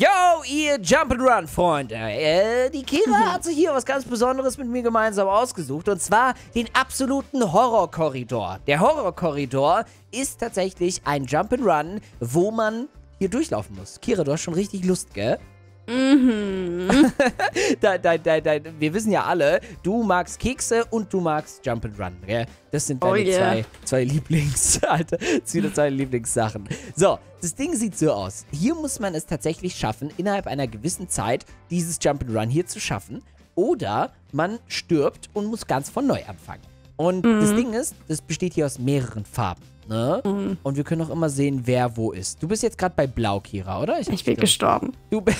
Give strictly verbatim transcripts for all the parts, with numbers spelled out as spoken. Yo, ihr Jump'n'Run-Freunde, äh, die Kira hat sich hier was ganz Besonderes mit mir gemeinsam ausgesucht, und zwar den absoluten Horrorkorridor. Der Horrorkorridor ist tatsächlich ein Jump'n'Run, wo man hier durchlaufen muss. Kira, du hast schon richtig Lust, gell? Mhm. da, da, da, da, wir wissen ja alle, du magst Kekse und du magst Jump'n'Run, gell? Das sind deine oh yeah. zwei, zwei Lieblings, Alter, das sind deine Lieblingssachen. So, das Ding sieht so aus. Hier muss man es tatsächlich schaffen, innerhalb einer gewissen Zeit dieses Jump'n'Run hier zu schaffen. Oder man stirbt und muss ganz von neu anfangen. Und mhm. das Ding ist, das besteht hier aus mehreren Farben. Ne? Mhm. Und wir können auch immer sehen, wer wo ist. Du bist jetzt gerade bei Blau, Kira, oder? Ich, ich bin gestorben. Du bist...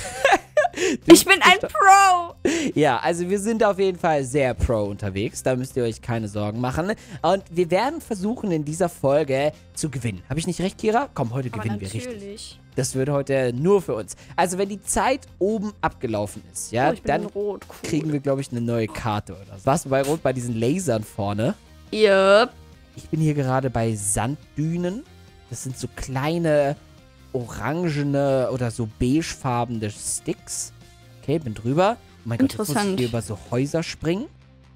Du ich bin ein Pro! Ja, also wir sind auf jeden Fall sehr Pro unterwegs. Da müsst ihr euch keine Sorgen machen. Und wir werden versuchen, in dieser Folge zu gewinnen. Habe ich nicht recht, Kira? Komm, heute Aber gewinnen natürlich. wir richtig. Das wird heute nur für uns. Also wenn die Zeit oben abgelaufen ist, ja, oh, ich bin dann in Rot. Cool. Kriegen wir, glaube ich, eine neue Karte oder so. Warst du bei Rot bei diesen Lasern vorne? Yep. Ich bin hier gerade bei Sanddünen. Das sind so kleine... orangene oder so beigefarbene Sticks. Okay, bin drüber. Oh mein Gott, jetzt muss ich hier über so Häuser springen.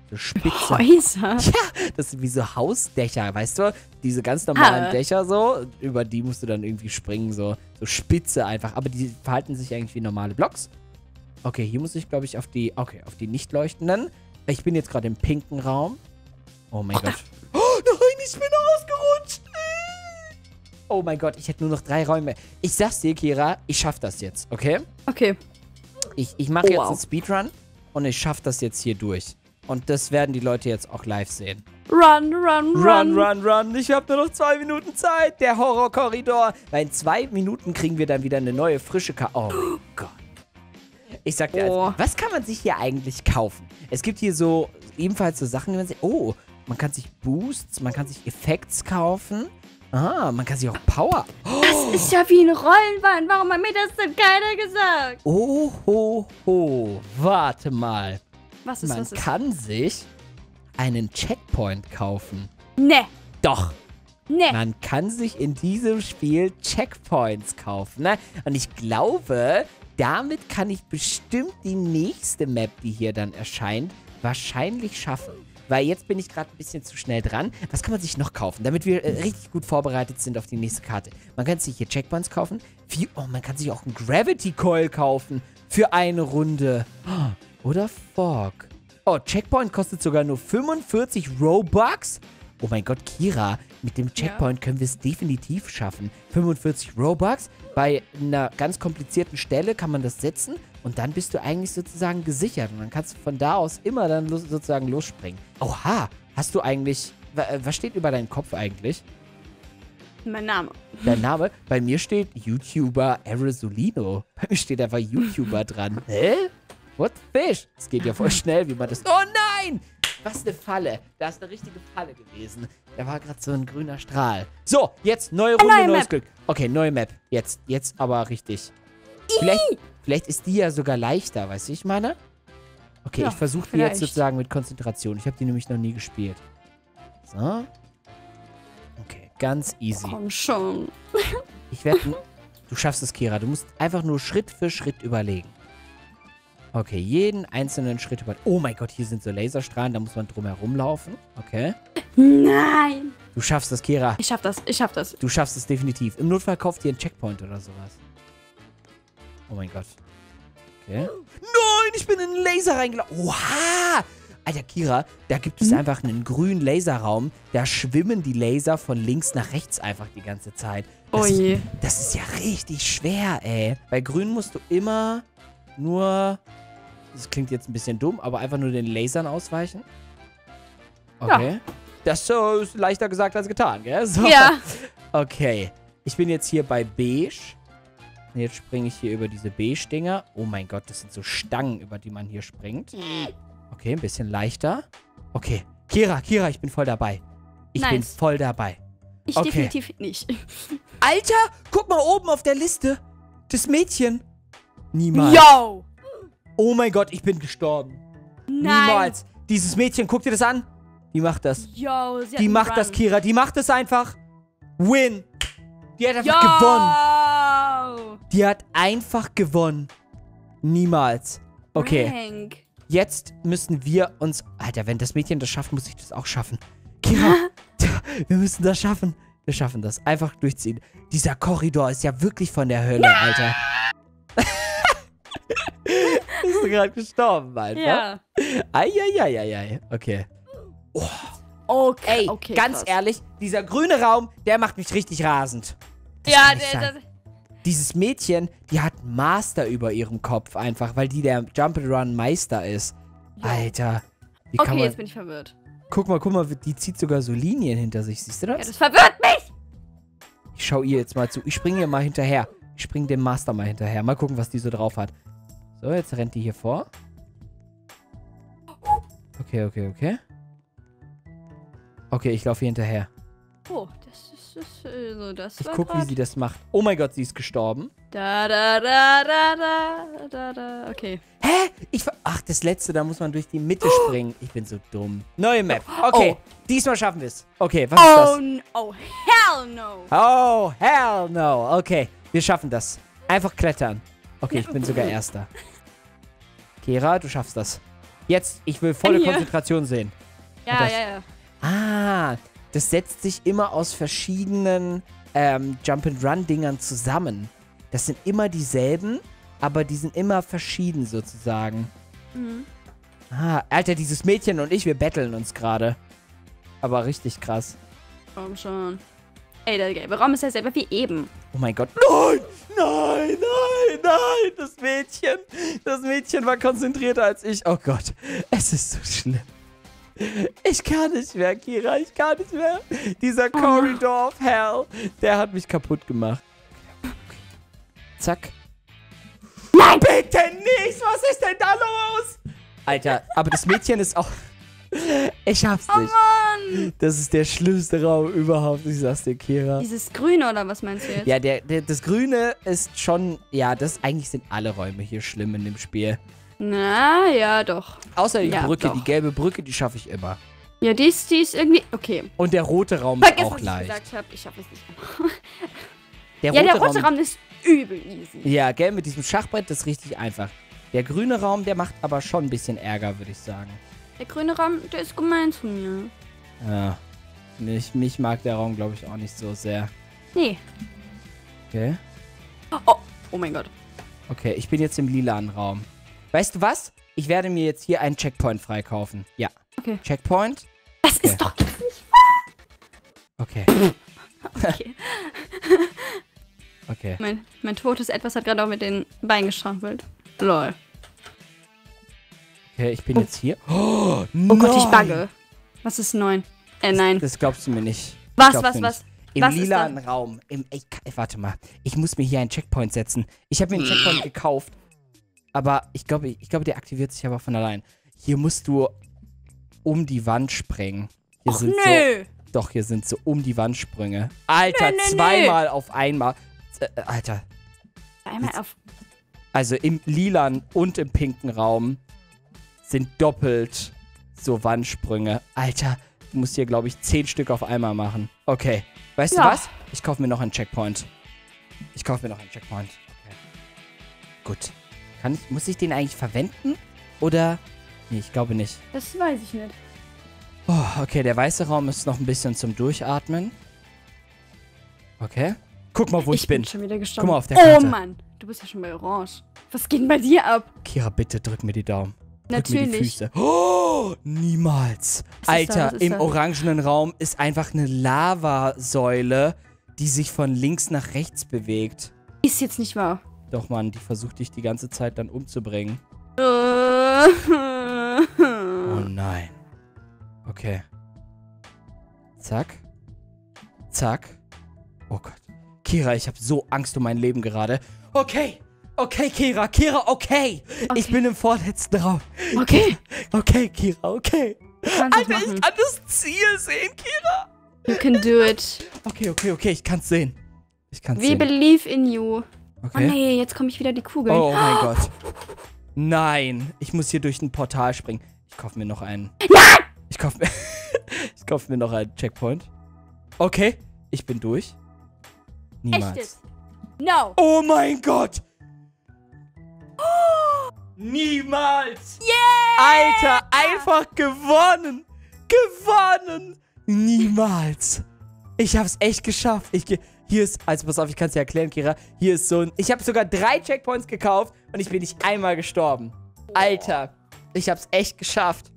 So spitze. Häuser? Ja, das sind wie so Hausdächer, weißt du? Diese ganz normalen ah. Dächer so, über die musst du dann irgendwie springen, so, so spitze einfach. Aber die verhalten sich eigentlich wie normale Blocks. Okay, hier muss ich, glaube ich, auf die, okay, auf die nicht leuchtenden. Ich bin jetzt gerade im pinken Raum. Oh mein oh, Gott. Oh nein, ich bin ausgerutscht. Oh mein Gott, ich hätte nur noch drei Räume. Ich sag's dir, Kira, ich schaff das jetzt, okay? Okay. Ich, ich mache oh, jetzt wow. einen Speedrun und ich schaff das jetzt hier durch. Und das werden die Leute jetzt auch live sehen. Run, run, run. Run, run, run. Ich habe nur noch zwei Minuten Zeit. Der Horrorkorridor. Weil in zwei Minuten kriegen wir dann wieder eine neue, frische Karte. Oh mein Gott. Ich sag dir, oh. also, was kann man sich hier eigentlich kaufen? Es gibt hier so, ebenfalls so Sachen, die man sich... Oh, man kann sich Boosts, man kann sich Effects kaufen. Ah, man kann sich auch Power... Oh. Das ist ja wie ein Rollenband. Warum hat mir das denn keiner gesagt? Oh, ho, ho. Warte mal. Was ist, man was ist? kann sich einen Checkpoint kaufen. Ne. Doch. Ne. Man kann sich in diesem Spiel Checkpoints kaufen. Ne? Und ich glaube, damit kann ich bestimmt die nächste Map, die hier dann erscheint, wahrscheinlich schaffen. Weil jetzt bin ich gerade ein bisschen zu schnell dran. Was kann man sich noch kaufen, damit wir äh, richtig gut vorbereitet sind auf die nächste Karte? Man kann sich hier Checkpoints kaufen. Wie, oh, man kann sich auch einen Gravity Coil kaufen für eine Runde. Oder Fog. Oh, Checkpoint kostet sogar nur fünfundvierzig Robux. Oh mein Gott, Kira, mit dem Checkpoint können wir es definitiv schaffen. fünfundvierzig Robux. Bei einer ganz komplizierten Stelle kann man das setzen. Und dann bist du eigentlich sozusagen gesichert. Und dann kannst du von da aus immer dann los, sozusagen losspringen. Oha, hast du eigentlich... Was steht über deinem Kopf eigentlich? Mein Name. Dein Name? Bei mir steht YouTuber Arazulino. Bei mir steht einfach YouTuber dran. Hä? What the fish? Es geht ja voll schnell, wie man das... Oh nein! Was eine Falle. Da ist eine richtige Falle gewesen. Da war gerade so ein grüner Strahl. So, jetzt neue Runde, neue neues Map. Glück. Okay, neue Map. Jetzt, jetzt aber richtig. Vielleicht, vielleicht ist die ja sogar leichter, weißt du, ich meine? Okay, ja, ich versuche die jetzt sozusagen mit Konzentration. Ich habe die nämlich noch nie gespielt. So. Okay, ganz easy. Komm schon. Ich werde... Du schaffst es, Kira. Du musst einfach nur Schritt für Schritt überlegen. Okay, jeden einzelnen Schritt über... Oh mein Gott, hier sind so Laserstrahlen, da muss man drum herumlaufen. Okay. Nein! Du schaffst das, Kira. Ich schaff das, ich schaff das. Du schaffst es definitiv. Im Notfall kauft ihr einen Checkpoint oder sowas. Oh mein Gott. Okay. Nein, ich bin in einen Laser reingelaufen. Oha! Alter, Kira, da gibt es mhm. einfach einen grünen Laserraum. Da schwimmen die Laser von links nach rechts einfach die ganze Zeit. Das, oh je. Das ist ja richtig schwer, ey. Bei grün musst du immer nur... Das klingt jetzt ein bisschen dumm, aber einfach nur den Lasern ausweichen. Okay. Ja. Das ist leichter gesagt als getan, gell? So. Ja. Okay. Ich bin jetzt hier bei Beige. Und jetzt springe ich hier über diese Beige-Dinger. Oh mein Gott, das sind so Stangen, über die man hier springt. Okay, ein bisschen leichter. Okay. Kira, Kira, ich bin voll dabei. Ich nice. bin voll dabei. Ich okay. definitiv nicht. Alter, guck mal oben auf der Liste. Das Mädchen. Niemals. Yo! Oh mein Gott, ich bin gestorben. Nein. Niemals. Dieses Mädchen, guck dir das an. Die macht das. Yo, sie hat die macht Run. das, Kira. Die macht das einfach. Win. Die hat einfach Yo. gewonnen. Die hat einfach gewonnen. Niemals. Okay. Frank. Jetzt müssen wir uns... Alter, wenn das Mädchen das schafft, muss ich das auch schaffen. Kira, wir müssen das schaffen. Wir schaffen das. Einfach durchziehen. Dieser Korridor ist ja wirklich von der Hölle, ja. Alter. Bist du gerade gestorben, Alter? Ja. Eieieiei. Okay. Oh. Okay, Ey, okay, ganz krass. ehrlich, dieser grüne Raum, der macht mich richtig rasend. Das ja, der... der Dieses Mädchen, die hat einen Master über ihrem Kopf einfach, weil die der Jump'n'Run-Meister ist. Ja. Alter. Wie okay, kann man... jetzt bin ich verwirrt. Guck mal, guck mal, die zieht sogar so Linien hinter sich. Siehst du das? Ja, das verwirrt mich! Ich schau ihr jetzt mal zu. Ich springe ihr mal hinterher. Ich springe dem Master mal hinterher. Mal gucken, was die so drauf hat. So, jetzt rennt die hier vor. Okay, okay, okay. Okay, ich laufe hier hinterher. Oh, das ist, das ist so, das Ich war guck, grad. wie sie das macht. Oh mein Gott, sie ist gestorben. Da, da, da, da, da, da, da, okay. Hä? Ich Ach, das letzte, da muss man durch die Mitte oh. springen. Ich bin so dumm. Neue Map. Okay, oh. diesmal schaffen wir es. Okay, was oh, ist das? Oh, hell no. Oh, hell no. Okay, wir schaffen das. Einfach klettern. Okay, ich bin sogar Erster. Kira, du schaffst das. Jetzt, ich will volle Hier. Konzentration sehen. Ja, ja, ja. Ah, das setzt sich immer aus verschiedenen ähm, Jump-and-Run-Dingern zusammen. Das sind immer dieselben, aber die sind immer verschieden sozusagen. Mhm. Ah, Alter, dieses Mädchen und ich, wir battlen uns gerade. Aber richtig krass. Komm schon. Ey, der gelbe Raum ist ja selber wie eben. Oh mein Gott. Nein, nein, nein, nein. Das Mädchen, das Mädchen war konzentrierter als ich. Oh Gott, es ist so schlimm. Ich kann nicht mehr, Kira, ich kann nicht mehr. Dieser oh. Corridor of Hell, der hat mich kaputt gemacht. Zack. Nein, bitte nicht! Was ist denn da los? Alter, aber das Mädchen ist auch... Ich hab's nicht. Oh Mann! Das ist der schlimmste Raum überhaupt, ich sag's dir, Kira. Dieses Grüne, oder was meinst du jetzt? Ja, der, der, das Grüne ist schon... Ja, das eigentlich sind alle Räume hier schlimm in dem Spiel. Na, ja, doch. Außer die ja, Brücke, doch. die gelbe Brücke, die schaffe ich immer. Ja, die ist, die ist irgendwie... Okay. Und der rote Raum Vergesst, ist auch was leicht. Ich gesagt habe, ich schaffe es nicht. der ja, rote der rote Raum, Raum ist übel easy. Ja, gell, mit diesem Schachbrett, das ist richtig einfach. Der grüne Raum, der macht aber schon ein bisschen Ärger, würde ich sagen. Der grüne Raum, der ist gemein zu mir. Ja. Mich, mich mag der Raum, glaube ich, auch nicht so sehr. Nee. Okay. Oh, oh mein Gott. Okay, ich bin jetzt im lilanen Raum. Weißt du was? Ich werde mir jetzt hier einen Checkpoint freikaufen. Ja. Okay. Checkpoint. Das okay. ist doch nicht wahr. Okay. Okay. Okay. Mein, mein totes Etwas hat gerade auch mit den Beinen gestrampelt. Lol. Okay, ich bin oh. jetzt hier. Oh, oh Gott, ich bugge. Was ist neun? Äh, nein. Das, das glaubst du mir nicht. Was, was, was? Im was lilanen Raum. Im, ich, warte mal. Ich muss mir hier einen Checkpoint setzen. Ich habe mir einen Checkpoint gekauft. Aber ich glaube, ich glaube, der aktiviert sich aber von allein. Hier musst du um die Wand springen. Hier Och, sind nö. So, doch, hier sind so um die Wand Sprünge. Alter, nö, nö, zweimal nö. auf einmal. Äh, Alter. Einmal Jetzt, auf... Also im lilan und im pinken Raum sind doppelt so Wandsprünge. Alter, du musst hier, glaube ich, zehn Stück auf einmal machen. Okay, weißt ja. du was? Ich kaufe mir noch einen Checkpoint. Ich kaufe mir noch einen Checkpoint. Okay. Gut. Kann ich, muss ich den eigentlich verwenden? Oder? Nee, ich glaube nicht. Das weiß ich nicht. Oh, okay, der weiße Raum ist noch ein bisschen zum Durchatmen. Okay. Guck mal, wo ich, ich bin. Ich bin schon wieder gestorben. Guck mal auf der Karte. Oh Mann, du bist ja schon bei Orange. Was geht denn bei dir ab? Kira, bitte drück mir die Daumen. Drück Natürlich. Mir die Füße. Oh, niemals. Alter, da, im da? orangenen Raum ist einfach eine Lavasäule, die sich von links nach rechts bewegt. Ist jetzt nicht wahr. Doch, Mann, die versucht dich die ganze Zeit dann umzubringen. Oh nein. Okay. Zack. Zack. Oh Gott. Kira, ich habe so Angst um mein Leben gerade. Okay. Okay, Kira. Kira, okay. okay. Ich bin im vorletzten Raum. Okay. Okay, Kira, okay. Alter, machen. ich kann das Ziel sehen, Kira. You can do it. Okay, okay, okay. Ich kann's sehen. Ich kann's We sehen. We believe in you. Okay. Oh nee, jetzt komme ich wieder die Kugel. Oh, oh mein oh. Gott. Nein, ich muss hier durch ein Portal springen. Ich kaufe mir noch einen. Nein! Ich kaufe mir, ich kaufe mir noch einen Checkpoint. Okay, ich bin durch. Niemals. Echt? No. Oh mein Gott. Oh. Niemals. Yeah. Alter, einfach gewonnen. Gewonnen. Niemals. Ich hab's echt geschafft. Ich gehe... Hier ist, also pass auf, ich kann es dir erklären, Kira. Hier ist so ein, ich habe sogar drei Checkpoints gekauft und ich bin nicht einmal gestorben. Oh. Alter, ich habe es echt geschafft.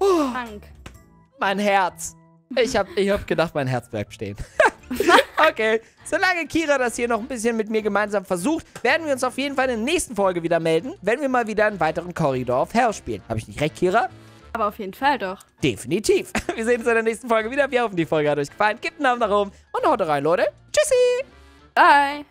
Oh, Dank. Mein Herz. Ich habe ich hab gedacht, mein Herz bleibt stehen. Okay, solange Kira das hier noch ein bisschen mit mir gemeinsam versucht, werden wir uns auf jeden Fall in der nächsten Folge wieder melden, wenn wir mal wieder einen weiteren Corridor of Hell spielen. Habe ich nicht recht, Kira? Aber auf jeden Fall doch. Definitiv. Wir sehen uns in der nächsten Folge wieder. Wir hoffen, die Folge hat euch gefallen. Gebt einen Daumen nach oben und haut rein, Leute. Tschüssi. Bye.